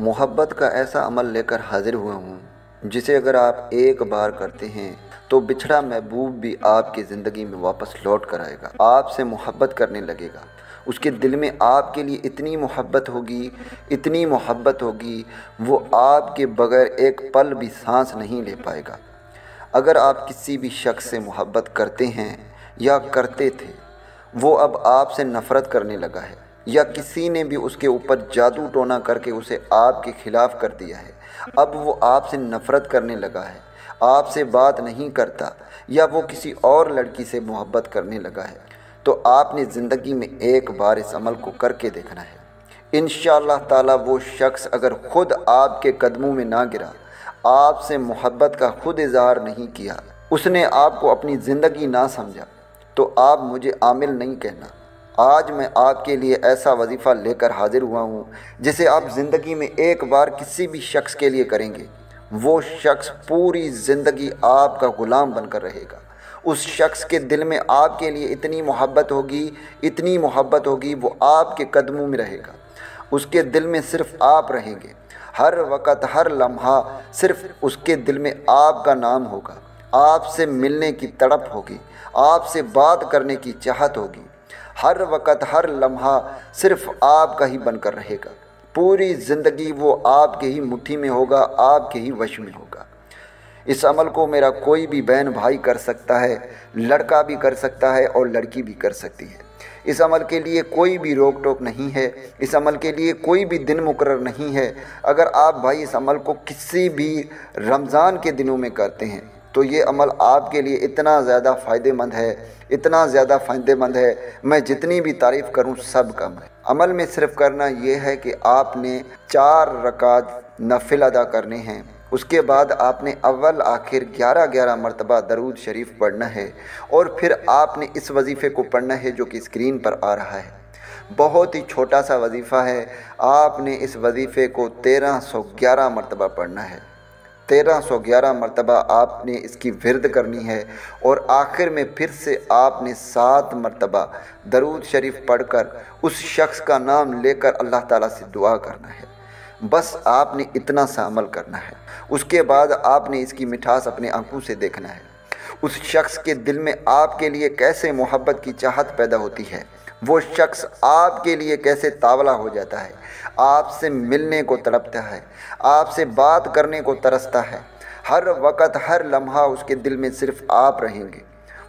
मोहब्बत का ऐसा अमल लेकर हाजिर हुआ हूँ जिसे अगर आप एक बार करते हैं तो बिछड़ा महबूब भी आपकी ज़िंदगी में वापस लौट कर आएगा, आपसे मोहब्बत करने लगेगा। उसके दिल में आपके लिए इतनी मोहब्बत होगी वो आपके बगैर एक पल भी सांस नहीं ले पाएगा। अगर आप किसी भी शख्स से मोहब्बत करते हैं या करते थे, वो अब आपसे नफ़रत करने लगा है या किसी ने भी उसके ऊपर जादू टोना करके उसे आपके खिलाफ कर दिया है, अब वो आपसे नफ़रत करने लगा है, आपसे बात नहीं करता या वो किसी और लड़की से मोहब्बत करने लगा है, तो आपने ज़िंदगी में एक बार इस अमल को करके देखना है। इंशाअल्लाह ताला वो शख्स अगर ख़ुद आपके कदमों में ना गिरा, आपसे मोहब्बत का खुद इजहार नहीं किया, उसने आपको अपनी ज़िंदगी ना समझा, तो आप मुझे आमिल नहीं कहना। आज मैं आपके लिए ऐसा वजीफ़ा लेकर हाजिर हुआ हूँ जिसे आप ज़िंदगी में एक बार किसी भी शख्स के लिए करेंगे, वो शख्स पूरी ज़िंदगी आपका ग़ुलाम बनकर रहेगा। उस शख्स के दिल में आपके लिए इतनी मोहब्बत होगी वो आपके कदमों में रहेगा। उसके दिल में सिर्फ़ आप रहेंगे, हर वक़्त हर लम्हा सिर्फ़ उसके दिल में आपका नाम होगा, आपसे मिलने की तड़प होगी, आपसे बात करने की चाहत होगी, हर वक़्त हर लम्हा सिर्फ़ आपका ही बनकर रहेगा। पूरी ज़िंदगी वो आपके ही मुट्ठी में होगा, आपके ही वश में होगा। इस अमल को मेरा कोई भी बहन भाई कर सकता है, लड़का भी कर सकता है और लड़की भी कर सकती है। इस अमल के लिए कोई भी रोक टोक नहीं है, इस अमल के लिए कोई भी दिन मुकर्रर नहीं है। अगर आप भाई इस अमल को किसी भी रमज़ान के दिनों में करते हैं तो ये अमल आपके लिए इतना ज़्यादा फ़ायदेमंद है, मैं जितनी भी तारीफ़ करूँ सब कम है। अमल में सिर्फ करना ये है कि आपने 4 रकात नफिल अदा करने हैं, उसके बाद आपने अव्वल आखिर 11-11 मरतबा दरूद शरीफ पढ़ना है और फिर आपने इस वजीफ़े को पढ़ना है जो कि स्क्रीन पर आ रहा है। बहुत ही छोटा सा वजीफ़ा है, आपने इस वजीफ़े को 1311 मरतबा पढ़ना है। 1311 मरतबा आपने इसकी विर्द करनी है और आखिर में फिर से आपने 7 मरतबा दरूद शरीफ पढ़कर उस शख्स का नाम लेकर अल्लाह ताला से दुआ करना है। बस आपने इतना सा अमल करना है। उसके बाद आपने इसकी मिठास अपने आंखों से देखना है। उस शख्स के दिल में आपके लिए कैसे मोहब्बत की चाहत पैदा होती है, वो शख्स आपके लिए कैसे तावला हो जाता है, आपसे मिलने को तड़पता है, आपसे बात करने को तरसता है। हर वक़्त हर लम्हा उसके दिल में सिर्फ़ आप रहेंगे,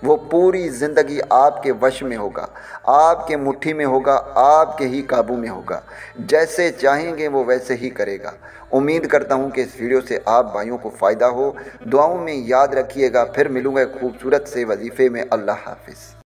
वो पूरी ज़िंदगी आपके वश में होगा, आपके मुट्ठी में होगा, आपके ही काबू में होगा। जैसे चाहेंगे वो वैसे ही करेगा। उम्मीद करता हूँ कि इस वीडियो से आप भाइयों को फ़ायदा हो। दुआओं में याद रखिएगा। फिर मिलूँगा खूबसूरत से वजीफ़े में। अल्लाह हाफिज़।